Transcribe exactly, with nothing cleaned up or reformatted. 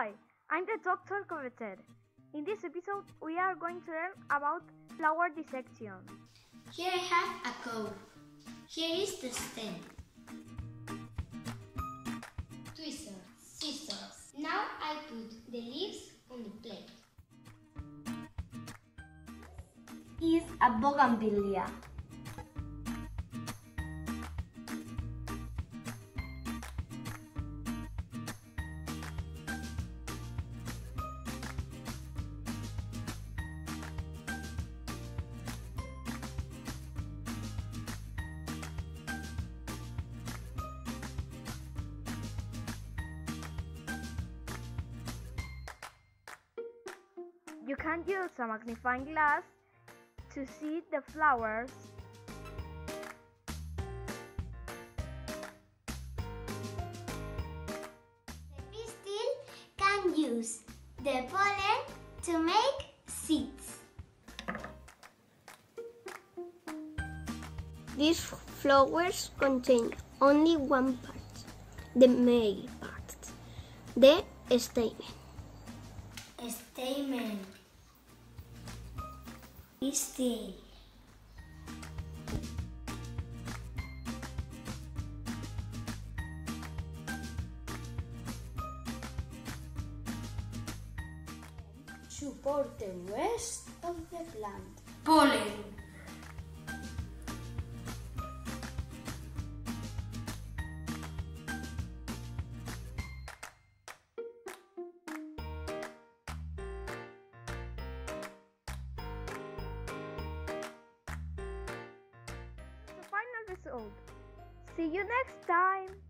Hi, I'm the Doctor Covetor. In this episode, we are going to learn about flower dissection. Here I have a cone. Here is the stem. Tweezers, scissors. Now I put the leaves on the plate. Is a bougainvillea. You can use a magnifying glass to see the flowers. The pistil can use the pollen to make seeds. These flowers contain only one part, the male part, the stamen. Stamen. Pistil. Support the rest of the plant. Pollen. Result. See you next time!